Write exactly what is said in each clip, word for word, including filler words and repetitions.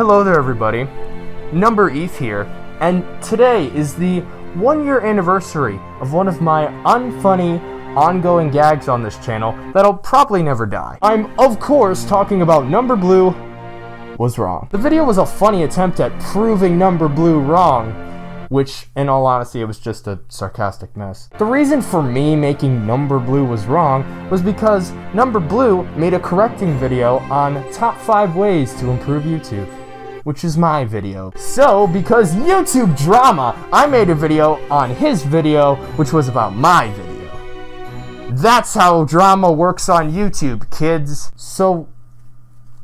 Hello there everybody, MasterEth here, and today is the one year anniversary of one of my unfunny, ongoing gags on this channel that'll probably never die. I'm, of course, talking about Number Blue Was Wrong. The video was a funny attempt at proving Number Blue wrong, which, in all honesty, it was just a sarcastic mess. The reason for me making Number Blue Was Wrong was because Number Blue made a correcting video on top five ways to improve YouTube, which is my video. So, because YouTube drama, I made a video on his video, which was about my video. That's how drama works on YouTube, kids. So,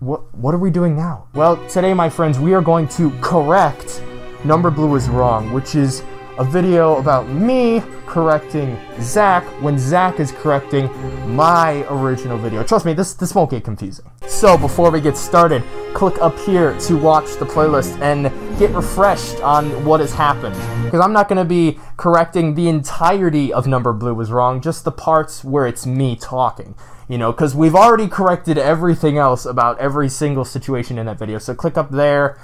what what are we doing now? Well, today, my friends, we are going to correct Number Blue Is Wrong, which is a video about me correcting Zach when Zach is correcting my original video. Trust me, this, this won't get confusing. So before we get started, click up here to watch the playlist and get refreshed on what has happened. Because I'm not going to be correcting the entirety of Number Blue Was Wrong, just the parts where it's me talking. You know, because we've already corrected everything else about every single situation in that video. So click up there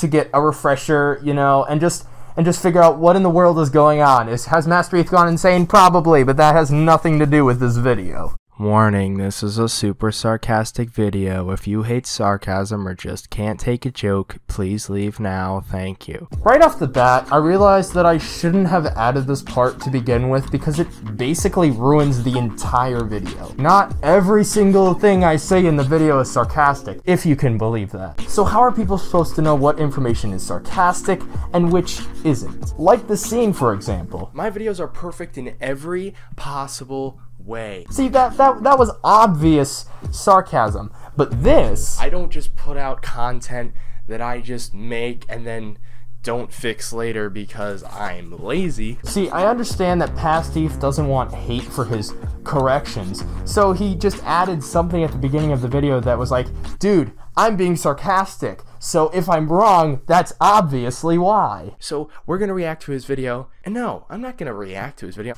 to get a refresher, you know, and just and just figure out what in the world is going on. Is, has MasterEth gone insane? Probably, but that has nothing to do with this video. Warning, this is a super sarcastic video. If you hate sarcasm or just can't take a joke, please leave now, thank you. Right off the bat, I realized that I shouldn't have added this part to begin with because it basically ruins the entire video. Not every single thing I say in the video is sarcastic, if you can believe that. So how are people supposed to know what information is sarcastic and which isn't? Like this scene, for example. My videos are perfect in every possible way. way. See, that, that that was obvious sarcasm, but this... I don't just put out content that I just make and then don't fix later because I'm lazy. See, I understand that PastEth doesn't want hate for his corrections, so he just added something at the beginning of the video that was like, dude, I'm being sarcastic, so if I'm wrong, that's obviously why. So we're gonna react to his video, and no, I'm not gonna react to his video.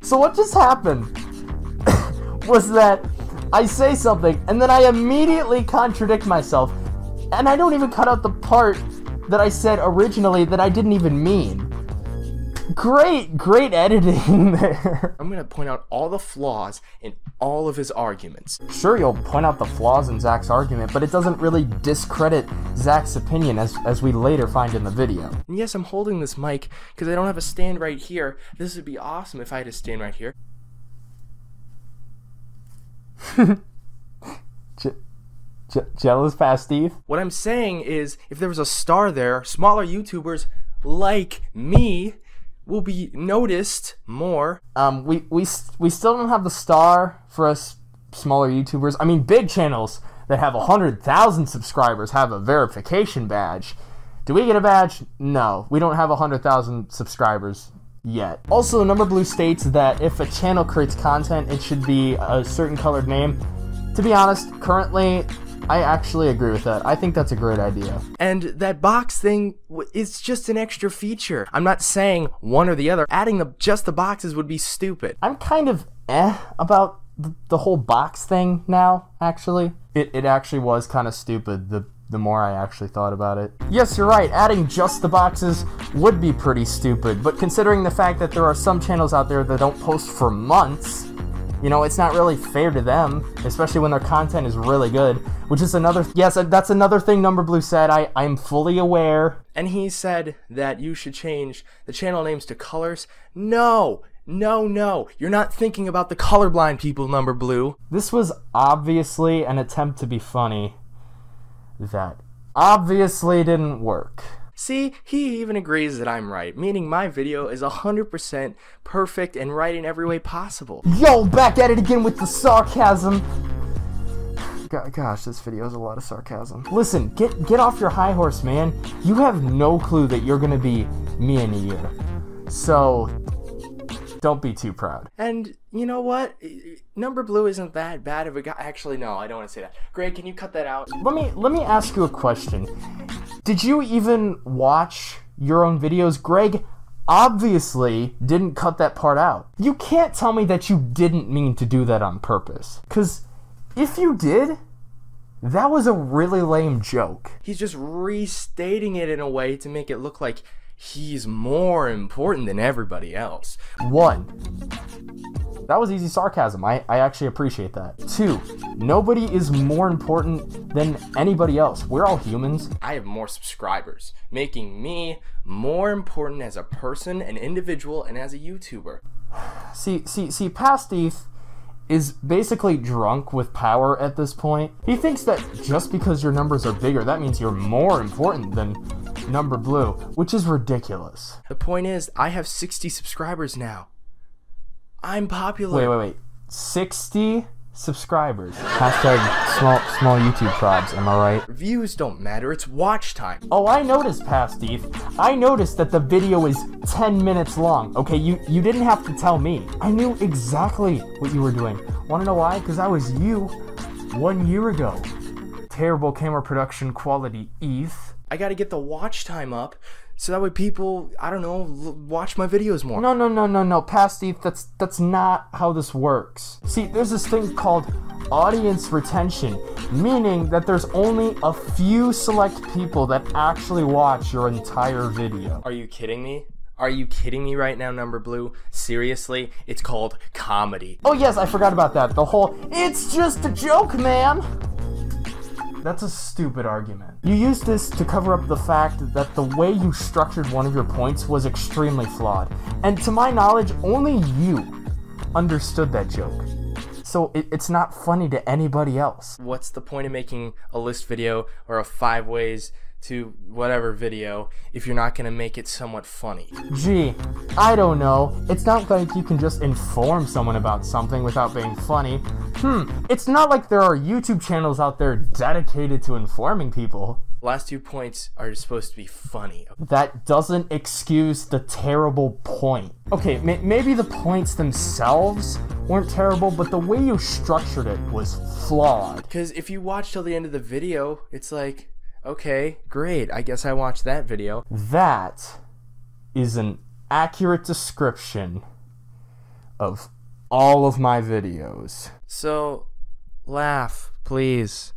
So what just happened was that I say something and then I immediately contradict myself, and I don't even cut out the part that I said originally that I didn't even mean. Great, great editing there. I'm gonna point out all the flaws in all of his arguments. Sure, you'll point out the flaws in Zach's argument, but it doesn't really discredit Zach's opinion as, as we later find in the video. And yes, I'm holding this mic because I don't have a stand right here. This would be awesome if I had a stand right here. Je- jealous PastEth? What I'm saying is, if there was a star there, smaller YouTubers like me will be noticed more. Um, we, we, we still don't have the star for us smaller YouTubers. I mean, big channels that have one hundred thousand subscribers have a verification badge. Do we get a badge? No, we don't have one hundred thousand subscribers yet. Also, Number Blue states that if a channel creates content, it should be a certain colored name. To be honest, currently, I actually agree with that. I think that's a great idea. And that box thing, it's just an extra feature. I'm not saying one or the other. Adding the, just the boxes would be stupid. I'm kind of eh about the whole box thing now, actually. It, it actually was kind of stupid the, the more I actually thought about it. Yes, you're right. Adding just the boxes would be pretty stupid. But considering the fact that there are some channels out there that don't post for months, you know, it's not really fair to them, especially when their content is really good, which is another, yes, that's another thing Number Blue said, I, I'm fully aware. And he said that you should change the channel names to colors. No, no, no, you're not thinking about the colorblind people, Number Blue. This was obviously an attempt to be funny that obviously didn't work. See, he even agrees that I'm right, meaning my video is one hundred percent perfect and right in every way possible. Yo, back at it again with the sarcasm. God, gosh, this video is a lot of sarcasm. Listen, get get off your high horse, man. You have no clue that you're gonna be me in a year, so don't be too proud. And you know what? Number Blue isn't that bad of a guy. Actually, no, I don't want to say that. Greg, can you cut that out? Let me let me ask you a question. Did you even watch your own videos? Greg obviously didn't cut that part out. You can't tell me that you didn't mean to do that on purpose. Because if you did, That was a really lame joke. He's just restating it in a way to make it look like he's more important than everybody else. One, that was easy sarcasm. I, I actually appreciate that. Two, nobody is more important than anybody else. We're all humans. I have more subscribers, making me more important as a person, an individual, and as a YouTuber. See, see, see, PastEth is basically drunk with power at this point. He thinks that just because your numbers are bigger, that means you're more important than Number Blue, which is ridiculous. The point is, I have sixty subscribers now. I'm popular. Wait, wait, wait. sixty subscribers. Hashtag small, small YouTube probs, am I right? Views don't matter, it's watch time. Oh, I noticed, PastEth. I noticed that the video is ten minutes long. Okay, you, you didn't have to tell me. I knew exactly what you were doing. Wanna know why? Because I was you one year ago. Terrible camera production quality, E T H. I gotta get the watch time up, so that way people, I don't know, l watch my videos more. No, no, no, no, no, PastEth, that's, that's not how this works. See, there's this thing called audience retention, meaning that there's only a few select people that actually watch your entire video. Are you kidding me? Are you kidding me right now, Number Blue? Seriously? It's called comedy. Oh yes, I forgot about that. The whole, it's just a joke, man. That's a stupid argument. You used this to cover up the fact that the way you structured one of your points was extremely flawed. And to my knowledge, only you understood that joke. So it, it's not funny to anybody else. What's the point of making a list video or a five ways to whatever video if you're not gonna make it somewhat funny? Gee, I don't know. It's not like you can just inform someone about something without being funny. Hmm, it's not like there are YouTube channels out there dedicated to informing people. Last two points are supposed to be funny. That doesn't excuse the terrible point. Okay, may maybe the points themselves weren't terrible, but the way you structured it was flawed. Because if you watch till the end of the video, it's like, okay, great, I guess I watched that video. That is an accurate description of all of my videos. So, laugh, please.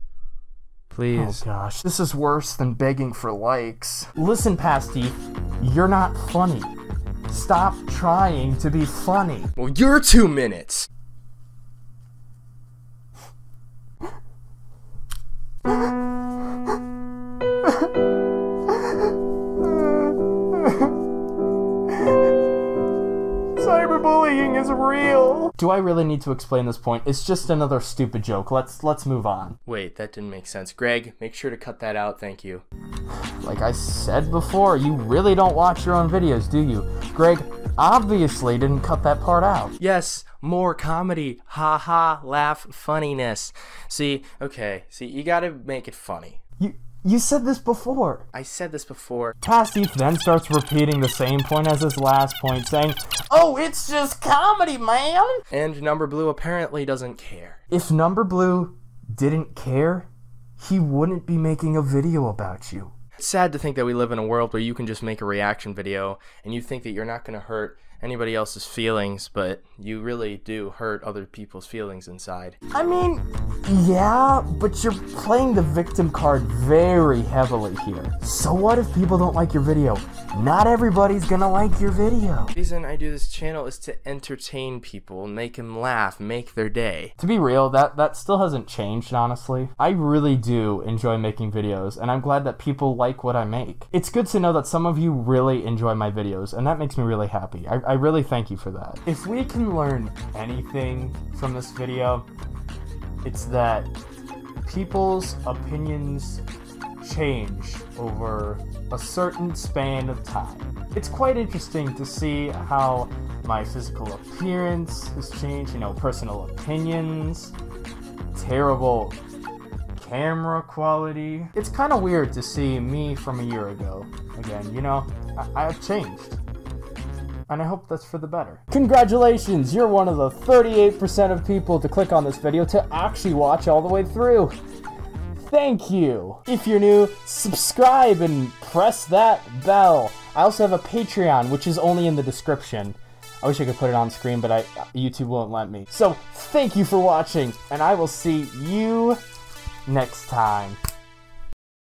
Please. Oh gosh, this is worse than begging for likes. Listen, PastEth, you're not funny. Stop trying to be funny. Well, you're two minutes. Cyberbullying is real. Do I really need to explain this point? It's just another stupid joke. Let's let's move on. Wait, that didn't make sense. Greg, make sure to cut that out. Thank you. Like I said before, you really don't watch your own videos, do you? Greg obviously didn't cut that part out. Yes, more comedy. Ha ha, laugh, funniness. See, okay, see, you gotta make it funny. You You said this before. I said this before. PastEth then starts repeating the same point as his last point, saying, oh, it's just comedy, man! And Number Blue apparently doesn't care. If Number Blue didn't care, he wouldn't be making a video about you. It's sad to think that we live in a world where you can just make a reaction video and you think that you're not gonna hurt anybody else's feelings, but you really do hurt other people's feelings inside. I mean, yeah, but you're playing the victim card very heavily here. So what if people don't like your video? Not everybody's gonna like your video. The reason I do this channel is to entertain people, make them laugh, make their day. To be real, that, that still hasn't changed, honestly. I really do enjoy making videos, and I'm glad that people like what I make. It's good to know that some of you really enjoy my videos, and that makes me really happy. I, I really thank you for that. If we can learn anything from this video, it's that people's opinions change over a certain span of time. It's quite interesting to see how my physical appearance has changed, you know, personal opinions, terrible camera quality. It's kind of weird to see me from a year ago. Again, you know, I I've changed. And I hope that's for the better. Congratulations, you're one of the thirty-eight percent of people to click on this video to actually watch all the way through. Thank you. If you're new, subscribe and press that bell. I also have a Patreon, which is only in the description. I wish I could put it on screen, but I, YouTube won't let me. So thank you for watching, and I will see you next time.